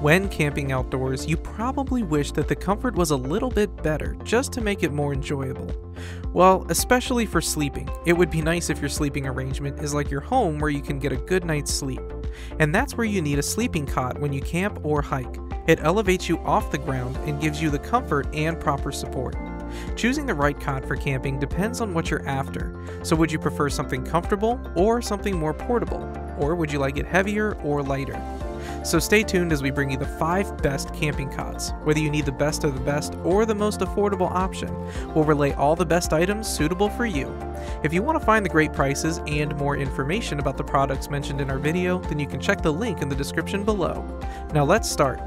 When camping outdoors, you probably wish that the comfort was a little bit better, just to make it more enjoyable. Well, especially for sleeping, it would be nice if your sleeping arrangement is like your home where you can get a good night's sleep. And that's where you need a sleeping cot when you camp or hike. It elevates you off the ground and gives you the comfort and proper support. Choosing the right cot for camping depends on what you're after, so would you prefer something comfortable or something more portable? Or would you like it heavier or lighter? So stay tuned as we bring you the 5 best camping cots. Whether you need the best of the best or the most affordable option, we'll relay all the best items suitable for you. If you want to find the great prices and more information about the products mentioned in our video, then you can check the link in the description below. Now let's start.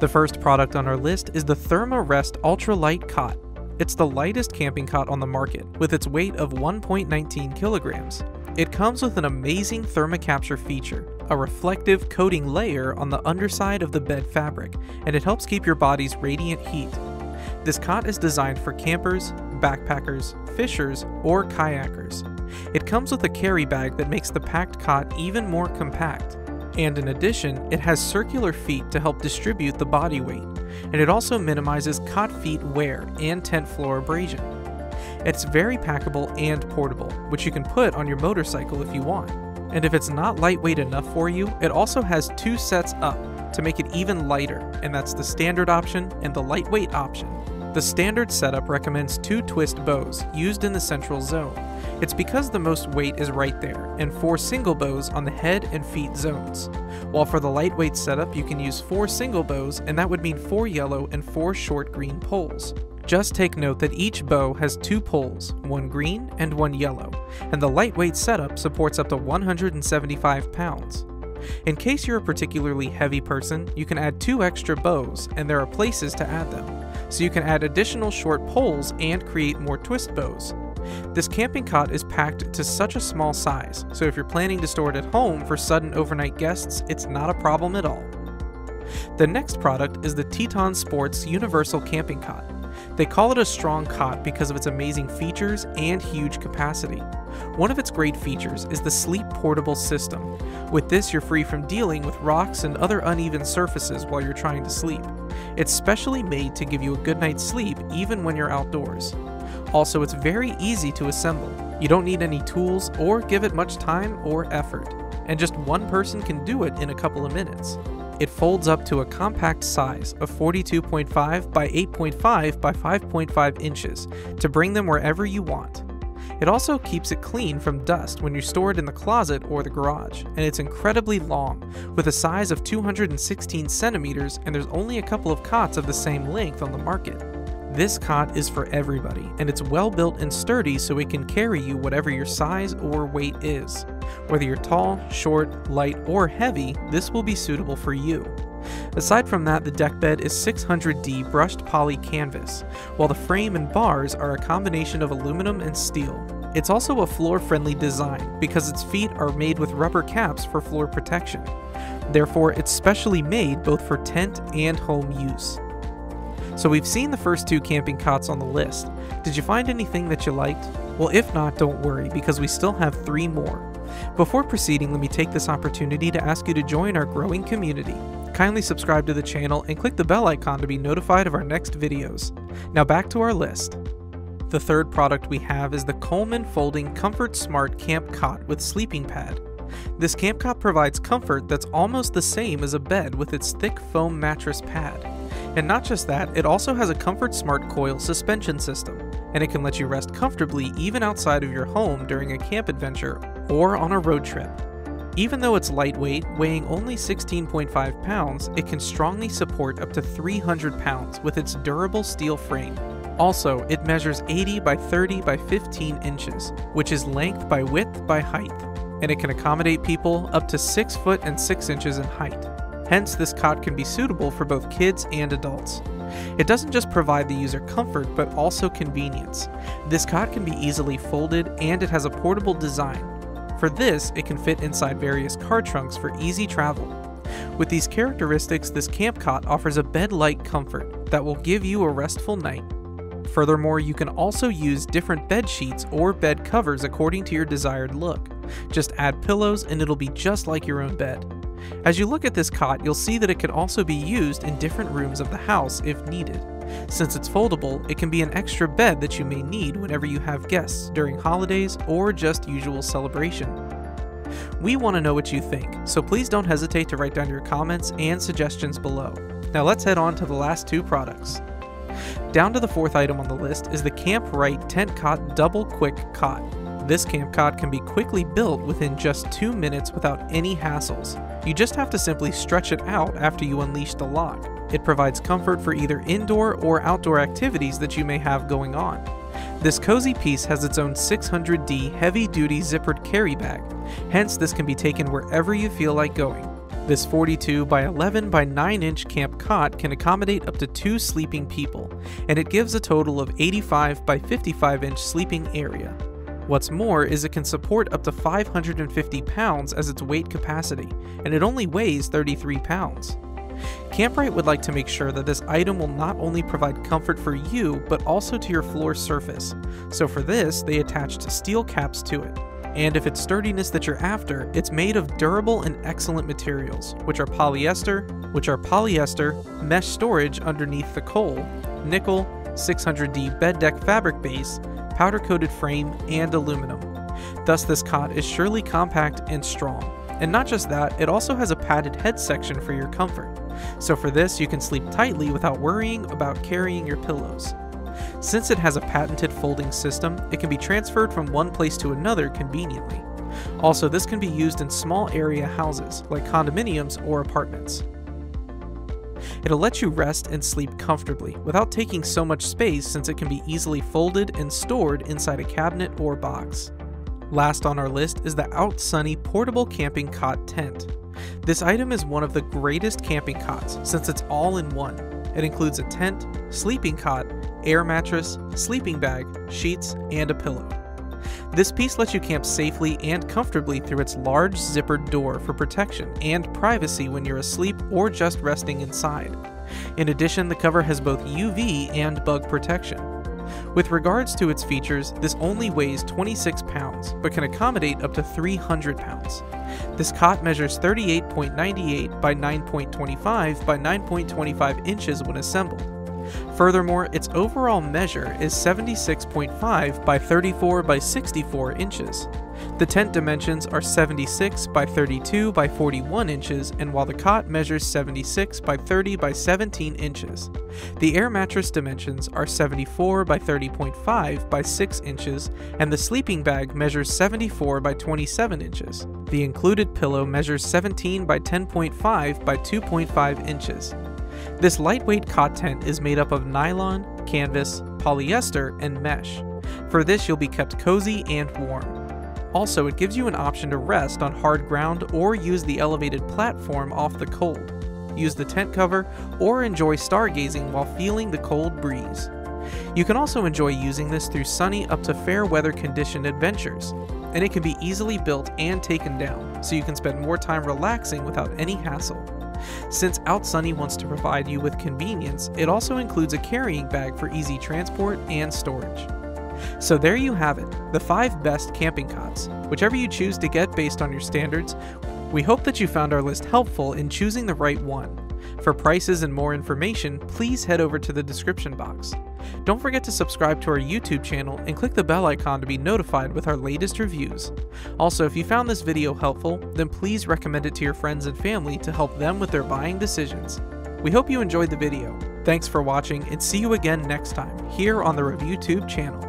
The first product on our list is the Therm-a-Rest UltraLite Cot. It's the lightest camping cot on the market, with its weight of 1.19 kilograms. It comes with an amazing thermocapture feature, a reflective coating layer on the underside of the bed fabric, and it helps keep your body's radiant heat. This cot is designed for campers, backpackers, fishers, or kayakers. It comes with a carry bag that makes the packed cot even more compact. And in addition, it has circular feet to help distribute the body weight, and it also minimizes cot feet wear and tent floor abrasion. It's very packable and portable, which you can put on your motorcycle if you want. And if it's not lightweight enough for you, it also has 2 sets up to make it even lighter, and that's the standard option and the lightweight option. The standard setup recommends 2 twist bows used in the central zone. It's because the most weight is right there, and 4 single bows on the head and feet zones. While for the lightweight setup, you can use 4 single bows, and that would mean 4 yellow and 4 short green poles. Just take note that each bow has 2 poles, 1 green and 1 yellow, and the lightweight setup supports up to 175 pounds. In case you're a particularly heavy person, you can add 2 extra bows, and there are places to add them. So you can add additional short poles and create more twist bows. This camping cot is packed to such a small size, so if you're planning to store it at home for sudden overnight guests, it's not a problem at all. The next product is the Teton Sports Universal Camping Cot. They call it a strong cot because of its amazing features and huge capacity. One of its great features is the sleep portable system. With this, you're free from dealing with rocks and other uneven surfaces while you're trying to sleep. It's specially made to give you a good night's sleep even when you're outdoors. Also, it's very easy to assemble. You don't need any tools or give it much time or effort, and just one person can do it in a couple of minutes. It folds up to a compact size of 42.5 by 8.5 by 5.5 inches to bring them wherever you want. It also keeps it clean from dust when you store it in the closet or the garage, and it's incredibly long, with a size of 216 centimeters, and there's only a couple of cots of the same length on the market. This cot is for everybody, and it's well built and sturdy so it can carry you whatever your size or weight is. Whether you're tall, short, light, or heavy, this will be suitable for you. Aside from that, the deck bed is 600D brushed poly canvas, while the frame and bars are a combination of aluminum and steel. It's also a floor-friendly design because its feet are made with rubber caps for floor protection. Therefore, it's specially made both for tent and home use. So we've seen the first 2 camping cots on the list. Did you find anything that you liked? Well, if not, don't worry, because we still have 3 more. Before proceeding, let me take this opportunity to ask you to join our growing community. Kindly subscribe to the channel and click the bell icon to be notified of our next videos. Now back to our list. The third product we have is the Coleman Folding Comfort Smart Camp Cot with Sleeping Pad. This camp cot provides comfort that's almost the same as a bed with its thick foam mattress pad. And not just that, it also has a Comfort Smart coil suspension system, and it can let you rest comfortably even outside of your home during a camp adventure or on a road trip. Even though it's lightweight, weighing only 16.5 pounds, it can strongly support up to 300 pounds with its durable steel frame. Also, it measures 80 by 30 by 15 inches, which is length by width by height, and it can accommodate people up to 6 foot and 6 inches in height. Hence, this cot can be suitable for both kids and adults. It doesn't just provide the user comfort, but also convenience. This cot can be easily folded, and it has a portable design. For this, it can fit inside various car trunks for easy travel. With these characteristics, this camp cot offers a bed-like comfort that will give you a restful night. Furthermore, you can also use different bed sheets or bed covers according to your desired look. Just add pillows and it'll be just like your own bed. As you look at this cot, you'll see that it could also be used in different rooms of the house if needed. Since it's foldable, it can be an extra bed that you may need whenever you have guests during holidays or just usual celebration. We want to know what you think, so please don't hesitate to write down your comments and suggestions below. Now let's head on to the last two products. Down to the fourth item on the list is the Kamp-Rite Tent Cot Double Quick Cot. This camp cot can be quickly built within just 2 minutes without any hassles. You just have to simply stretch it out after you unleash the lock. It provides comfort for either indoor or outdoor activities that you may have going on. This cozy piece has its own 600D heavy-duty zippered carry bag, hence this can be taken wherever you feel like going. This 42 by 11 by 9 inch camp cot can accommodate up to 2 sleeping people, and it gives a total of 85 by 55 inch sleeping area. What's more is it can support up to 550 pounds as its weight capacity, and it only weighs 33 pounds. Kamp-Rite would like to make sure that this item will not only provide comfort for you, but also to your floor surface. So for this, they attached steel caps to it. And if it's sturdiness that you're after, it's made of durable and excellent materials, which are polyester, mesh storage underneath the coal, nickel, 600D bed deck fabric base, powder-coated frame, and aluminum. Thus this cot is surely compact and strong. And not just that, it also has a padded head section for your comfort. So for this, you can sleep tightly without worrying about carrying your pillows. Since it has a patented folding system, it can be transferred from one place to another conveniently. Also, this can be used in small area houses, like condominiums or apartments. It'll let you rest and sleep comfortably, without taking so much space since it can be easily folded and stored inside a cabinet or box. Last on our list is the Outsunny Portable Camping Cot Tent. This item is one of the greatest camping cots since it's all in one. It includes a tent, sleeping cot, air mattress, sleeping bag, sheets, and a pillow. This piece lets you camp safely and comfortably through its large zippered door for protection and privacy when you're asleep or just resting inside. In addition, the cover has both UV and bug protection. With regards to its features, this only weighs 26 pounds, but can accommodate up to 300 pounds. This cot measures 38.98 by 9.25 by 9.25 inches when assembled. Furthermore, its overall measure is 76.5 by 34 by 64 inches. The tent dimensions are 76 by 32 by 41 inches, and while the cot measures 76 by 30 by 17 inches. The air mattress dimensions are 74 by 30.5 by 6 inches, and the sleeping bag measures 74 by 27 inches. The included pillow measures 17 by 10.5 by 2.5 inches. This lightweight cot tent is made up of nylon, canvas, polyester, and mesh. For this, you'll be kept cozy and warm. Also, it gives you an option to rest on hard ground or use the elevated platform off the cold, use the tent cover, or enjoy stargazing while feeling the cold breeze. You can also enjoy using this through sunny up to fair weather conditioned adventures, and it can be easily built and taken down, so you can spend more time relaxing without any hassle. Since Outsunny wants to provide you with convenience, it also includes a carrying bag for easy transport and storage. So there you have it, the 5 best camping cots, whichever you choose to get based on your standards. We hope that you found our list helpful in choosing the right one. For prices and more information, please head over to the description box. Don't forget to subscribe to our YouTube channel and click the bell icon to be notified with our latest reviews. Also, if you found this video helpful, then please recommend it to your friends and family to help them with their buying decisions. We hope you enjoyed the video. Thanks for watching and see you again next time here on the Review Tube channel.